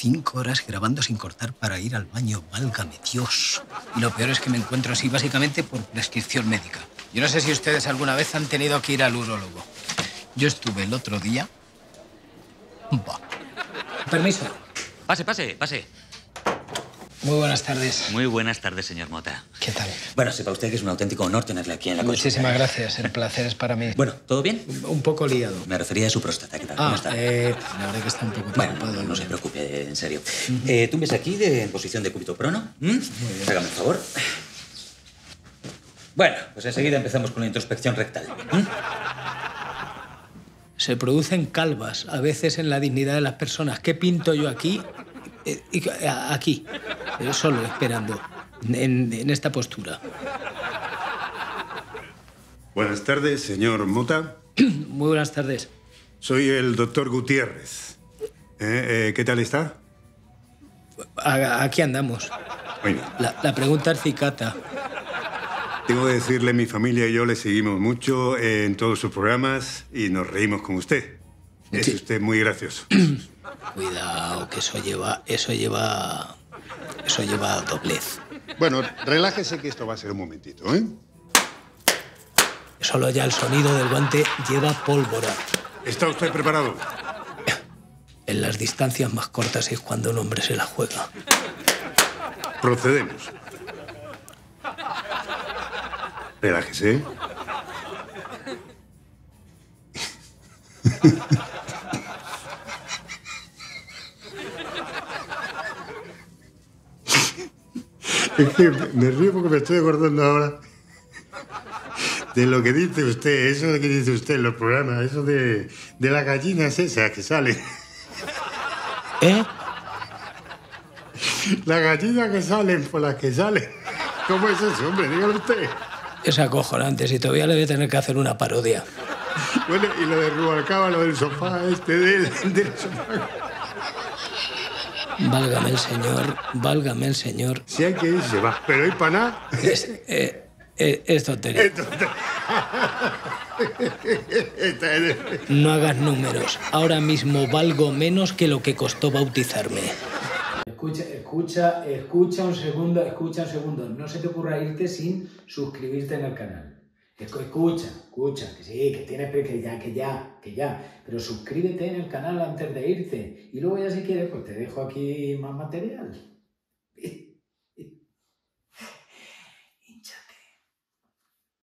5 horas grabando sin cortar para ir al baño, válgame Dios. Y lo peor es que me encuentro así básicamente por prescripción médica. Yo no sé si ustedes alguna vez han tenido que ir al urólogo. Yo estuve el otro día... Bah. Permiso. Pase, pase, pase. Muy buenas tardes. Muy buenas tardes, señor Mota. ¿Qué tal? Bueno, sepa usted que es un auténtico honor tenerle aquí en la consulta. Muchísimas gracias. El placer es para mí. Bueno, ¿todo bien? Un poco liado. Me refería a su próstata. ¿Qué tal? ¿Cómo está? La verdad que está un poco preocupado. Bueno, no se preocupe, en serio. Tú ves aquí en posición de cúbito prono. Hágame un favor. Bueno, pues enseguida empezamos con la introspección rectal. Se producen calvas, a veces en la dignidad de las personas. ¿Qué pinto yo aquí? Aquí, solo esperando, en esta postura. Buenas tardes, señor Mota. Muy buenas tardes. Soy el doctor Gutiérrez. ¿Qué tal está? Aquí andamos. Bueno. La pregunta es cicata. Tengo que decirle, mi familia y yo le seguimos mucho en todos sus programas y nos reímos con usted. Es usted muy gracioso. Cuidado, que eso lleva doblez. Bueno, relájese que esto va a ser un momentito, ¿eh? Solo ya el sonido del guante lleva pólvora. ¿Está usted preparado? En las distancias más cortas es cuando un hombre se la juega. Procedemos. Relájese. Es que me río porque me estoy acordando ahora de lo que dice usted, eso de que dice usted en los programas, eso de las gallinas esas que salen. ¿Eh? Las gallinas que salen por las que salen. ¿Cómo es eso, hombre? Dígalo usted. Es acojonante, si todavía le voy a tener que hacer una parodia. Bueno, y lo de Rubalcaba, lo del sofá, del sofá. Válgame el señor, válgame el señor. Si hay que ir, se va. Pero hay para nada. Es tontería. Es tontería. No hagas números. Ahora mismo valgo menos que lo que costó bautizarme. Escucha un segundo. No se te ocurra irte sin suscribirte en el canal. Escucha, que sí, que tienes que ya. Pero suscríbete en el canal antes de irte. Y luego ya si quieres, pues te dejo aquí más material.